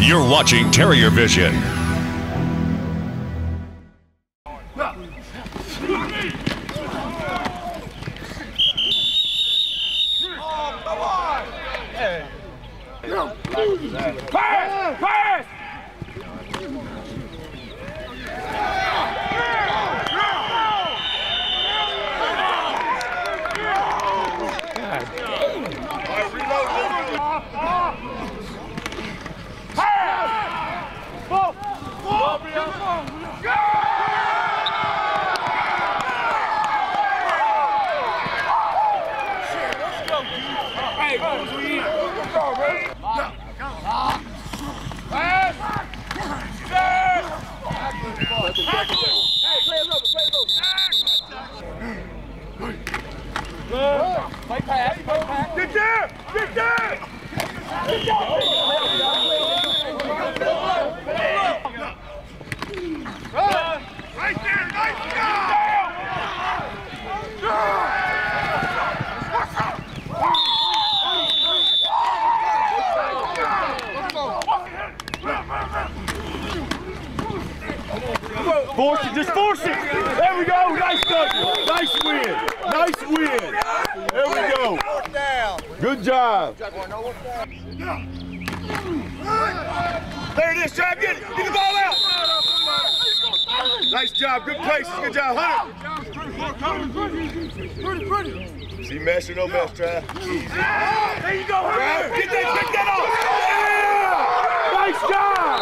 You're watching Terrier Vision. Force it, just force it. There we go. Nice touch. Nice win. Nice win. There we go. Good job. There it is, Chapkin. Get the ball out. Nice job. Good place. Good job, Hunter. See, mess or no mess, Trav. There you go, Hunter. Get that, pick that off. Nice job.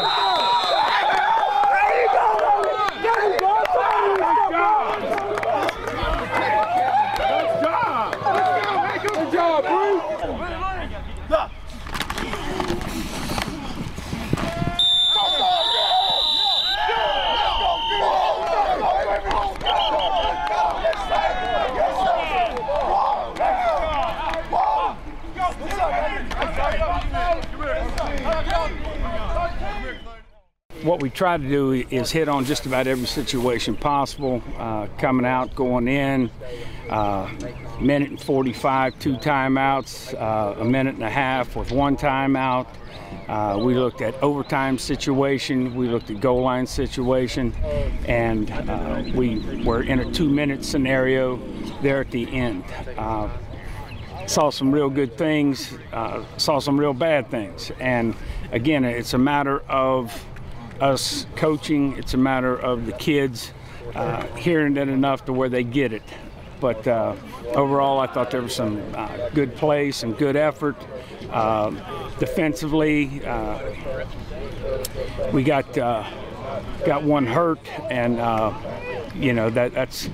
What we try to do is hit on just about every situation possible, coming out, going in, minute and 45, 2 timeouts, a minute and a half with 1 timeout. We looked at overtime situation, we looked at goal line situation, and we were in a 2-minute scenario there at the end. Saw some real good things, saw some real bad things, and again, it's a matter of us coaching, it's a matter of the kids hearing it enough to where they get it. But overall, I thought there was some good play, some good effort. Defensively, we got one hurt, and you know, that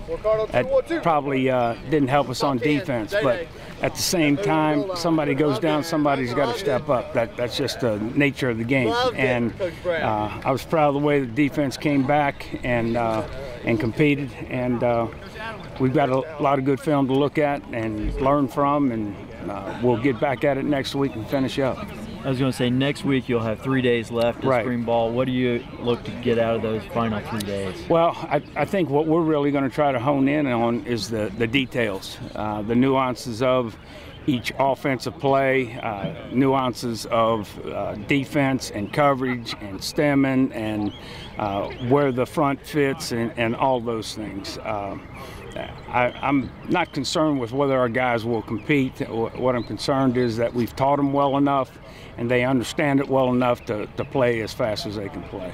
probably didn't help us on defense. But at the same time, somebody goes down, somebody's got to step up. That's just the nature of the game. And I was proud of the way the defense came back and competed. And we've got a lot of good film to look at and learn from, and we'll get back at it next week and finish up. I was going to say, next week you'll have 3 days left to spring ball. What do you look to get out of those final 3 days? Well, I think what we're really going to try to hone in on is the details, the nuances of each offensive play, nuances of defense and coverage and stemming, and where the front fits, and all those things. I'm not concerned with whether our guys will compete. What I'm concerned is that we've taught them well enough and they understand it well enough to play as fast as they can play.